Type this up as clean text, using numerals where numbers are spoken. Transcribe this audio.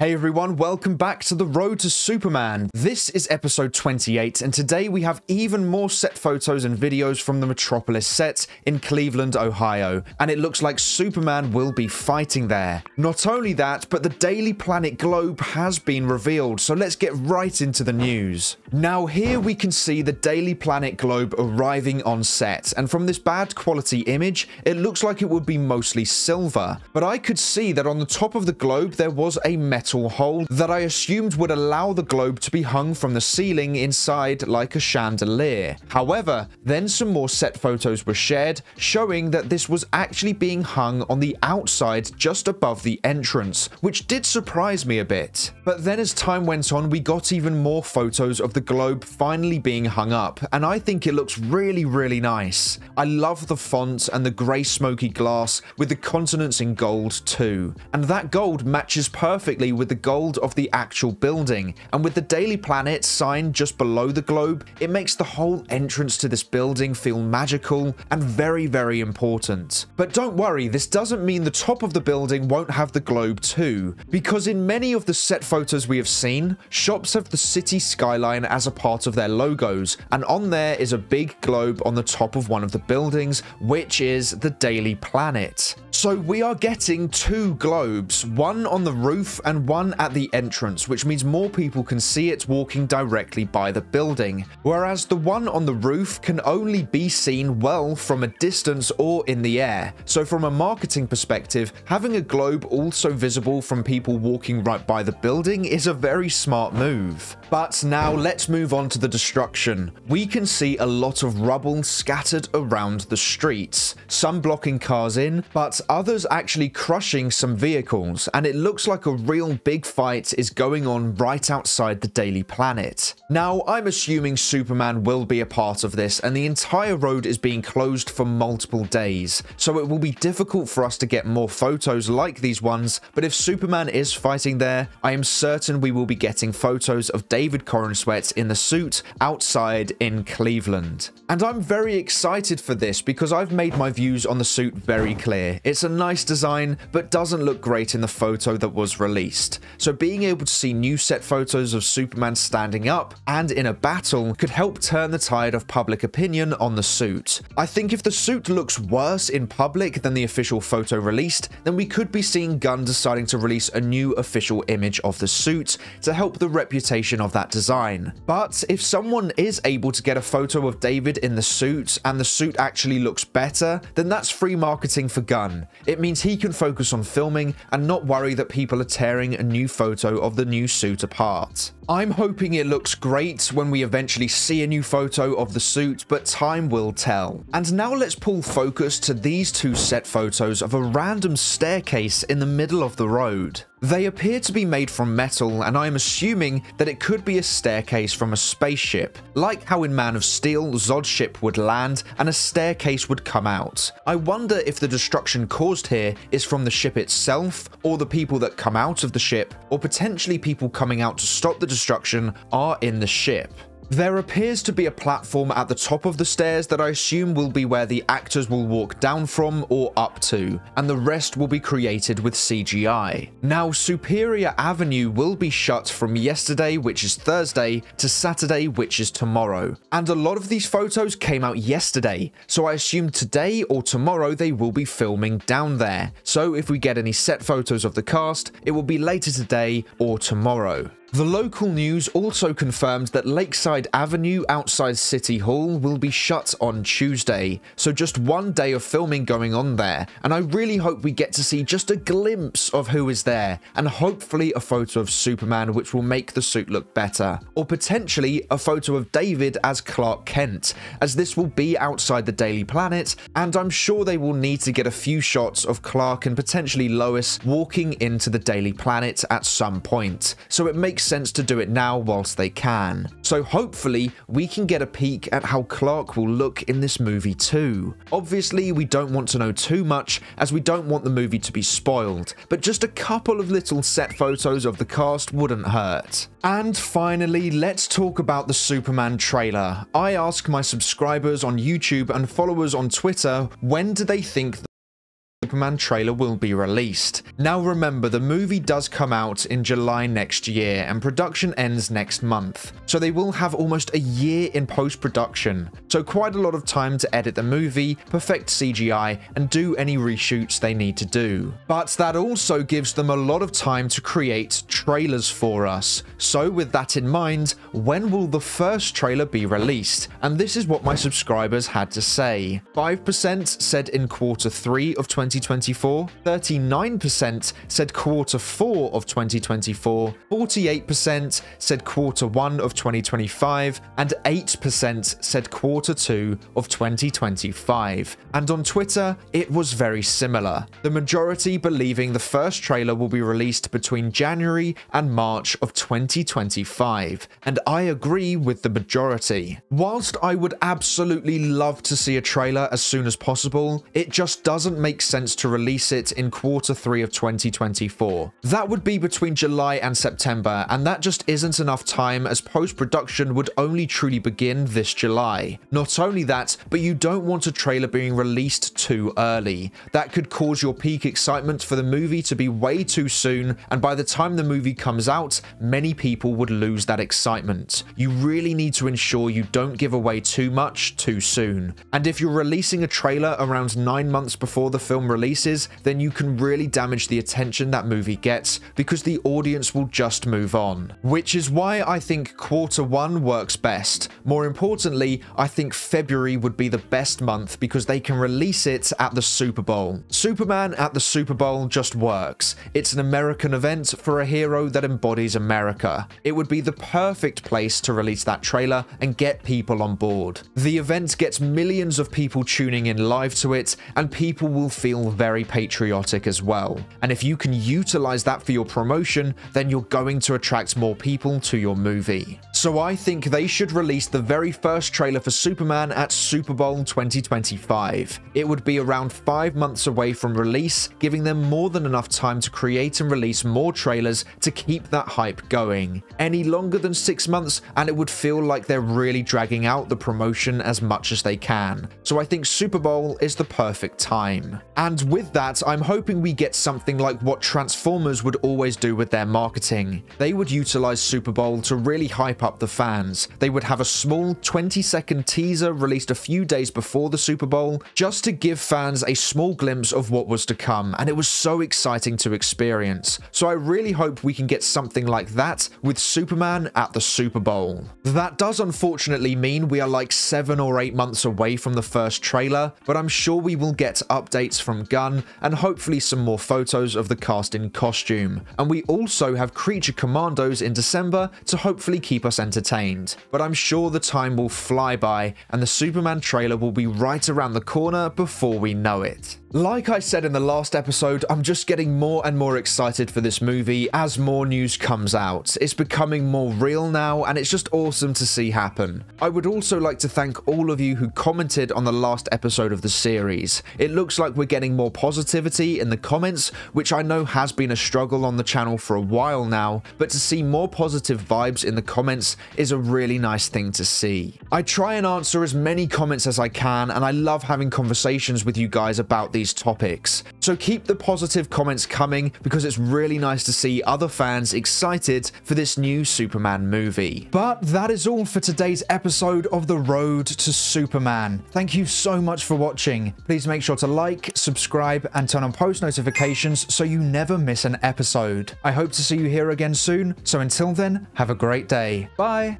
Hey everyone, welcome back to The Road to Superman. This is episode 28, and today we have even more set photos and videos from the Metropolis set in Cleveland, Ohio, and it looks like Superman will be fighting there. Not only that, but the Daily Planet globe has been revealed, so let's get right into the news. Now here we can see the Daily Planet globe arriving on set, and from this bad quality image, it looks like it would be mostly silver, but I could see that on the top of the globe there was a metal hole that I assumed would allow the globe to be hung from the ceiling inside like a chandelier. However, then some more set photos were shared, showing that this was actually being hung on the outside just above the entrance, which did surprise me a bit. But then as time went on, we got even more photos of the globe finally being hung up, and I think it looks really, really nice. I love the font and the grey smoky glass with the continents in gold too, and that gold matches perfectly with the gold of the actual building, and with the Daily Planet sign just below the globe, it makes the whole entrance to this building feel magical and very, very important. But don't worry, this doesn't mean the top of the building won't have the globe too, because in many of the set photos we have seen, shops have the city skyline as a part of their logos, and on there is a big globe on the top of one of the buildings, which is the Daily Planet. So we are getting two globes, one on the roof and one at the entrance, which means more people can see it walking directly by the building, whereas the one on the roof can only be seen well from a distance or in the air. So from a marketing perspective, having a globe also visible from people walking right by the building is a very smart move. But now let's move on to the destruction. We can see a lot of rubble scattered around the streets, some blocking cars in, but others actually crushing some vehicles, and it looks like a real big fight is going on right outside the Daily Planet. Now, I'm assuming Superman will be a part of this, and the entire road is being closed for multiple days, so it will be difficult for us to get more photos like these ones, but if Superman is fighting there, I am certain we will be getting photos of David Corenswet in the suit outside in Cleveland. And I'm very excited for this because I've made my views on the suit very clear. It's a nice design, but doesn't look great in the photo that was released. So being able to see new set photos of Superman standing up and in a battle could help turn the tide of public opinion on the suit. I think if the suit looks worse in public than the official photo released, then we could be seeing Gunn deciding to release a new official image of the suit to help the reputation of that design. But if someone is able to get a photo of David in the suit and the suit actually looks better, then that's free marketing for Gunn. It means he can focus on filming and not worry that people are tearing a new photo of the new suit apart. I'm hoping it looks great when we eventually see a new photo of the suit, but time will tell. And now let's pull focus to these two set photos of a random staircase in the middle of the road. They appear to be made from metal, and I am assuming that it could be a staircase from a spaceship, like how in Man of Steel, Zod's ship would land and a staircase would come out. I wonder if the destruction caused here is from the ship itself, or the people that come out of the ship, or potentially people coming out to stop the destruction are in the ship. There appears to be a platform at the top of the stairs that I assume will be where the actors will walk down from or up to, and the rest will be created with CGI. Now, Superior Avenue will be shut from yesterday, which is Thursday, to Saturday, which is tomorrow. And a lot of these photos came out yesterday, so I assume today or tomorrow they will be filming down there. So if we get any set photos of the cast, it will be later today or tomorrow. The local news also confirmed that Lakeside Avenue outside City Hall will be shut on Tuesday, so just one day of filming going on there, and I really hope we get to see just a glimpse of who is there, and hopefully a photo of Superman which will make the suit look better, or potentially a photo of David as Clark Kent, as this will be outside the Daily Planet, and I'm sure they will need to get a few shots of Clark and potentially Lois walking into the Daily Planet at some point, so it makes sense to do it now whilst they can. So hopefully we can get a peek at how Clark will look in this movie too. Obviously we don't want to know too much as we don't want the movie to be spoiled, but just a couple of little set photos of the cast wouldn't hurt. And finally, let's talk about the Superman trailer. I ask my subscribers on YouTube and followers on Twitter, when do they think Superman trailer will be released. Now remember, the movie does come out in July next year and production ends next month, so they will have almost a year in post-production, so quite a lot of time to edit the movie, perfect CGI, and do any reshoots they need to do. But that also gives them a lot of time to create trailers for us. So with that in mind, when will the first trailer be released? And this is what my subscribers had to say. 5% said in Q3 of 2024, 39% said Q4 of 2024, 48% said Q1 of 2025, and 8% said Q2 of 2025. And on Twitter, it was very similar. The majority believing the first trailer will be released between January and March of 2025, and I agree with the majority. Whilst I would absolutely love to see a trailer as soon as possible, it just doesn't make sense to release it in Q3 of 2024. That would be between July and September, and that just isn't enough time, as post-production would only truly begin this July. Not only that, but you don't want a trailer being released too early. That could cause your peak excitement for the movie to be way too soon, and by the time the movie comes out, many people would lose that excitement. You really need to ensure you don't give away too much too soon. And if you're releasing a trailer around 9 months before the film releases, then you can really damage the attention that movie gets, because the audience will just move on. Which is why I think Q1 works best. More importantly, I think February would be the best month, because they can release it at the Super Bowl. Superman at the Super Bowl just works. It's an American event for a hero that embodies America. It would be the perfect place to release that trailer and get people on board. The event gets millions of people tuning in live to it, and people will feel very patriotic as well. And if you can utilize that for your promotion, then you're going to attract more people to your movie. So I think they should release the very first trailer for Superman at Super Bowl 2025. It would be around 5 months away from release, giving them more than enough time to create and release more trailers to keep that hype going. Any longer than 6 months, and it would feel like they're really dragging out the promotion as much as they can. So I think Super Bowl is the perfect time. And with that, I'm hoping we get something like what Transformers would always do with their marketing. They would utilize Super Bowl to really hype up the fans. They would have a small 20-second teaser released a few days before the Super Bowl, just to give fans a small glimpse of what was to come, and it was so exciting to experience. So I really hope we can get something like that with Superman at the Super Bowl. That does unfortunately mean we are like 7 or 8 months away from the first trailer, but I'm sure we will get updates from Gunn and hopefully some more photos of the cast in costume. And we also have Creature Commandos in December to hopefully keep us entertained. But I'm sure the time will fly by and the Superman trailer will be right around the corner before we know it. Like I said in the last episode, I'm just getting more and more excited for this movie as more news comes out. It's becoming more real now, and it's just awesome to see happen. I would also like to thank all of you who commented on the last episode of the series. It looks like we're getting more positivity in the comments, which I know has been a struggle on the channel for a while now, but to see more positive vibes in the comments is a really nice thing to see. I try and answer as many comments as I can, and I love having conversations with you guys about these topics. So keep the positive comments coming, because it's really nice to see other fans excited for this new Superman movie. But that is all for today's episode of The Road to Superman. Thank you so much for watching. Please make sure to like, subscribe, and turn on post notifications so you never miss an episode. I hope to see you here again soon, so until then, have a great day. Bye!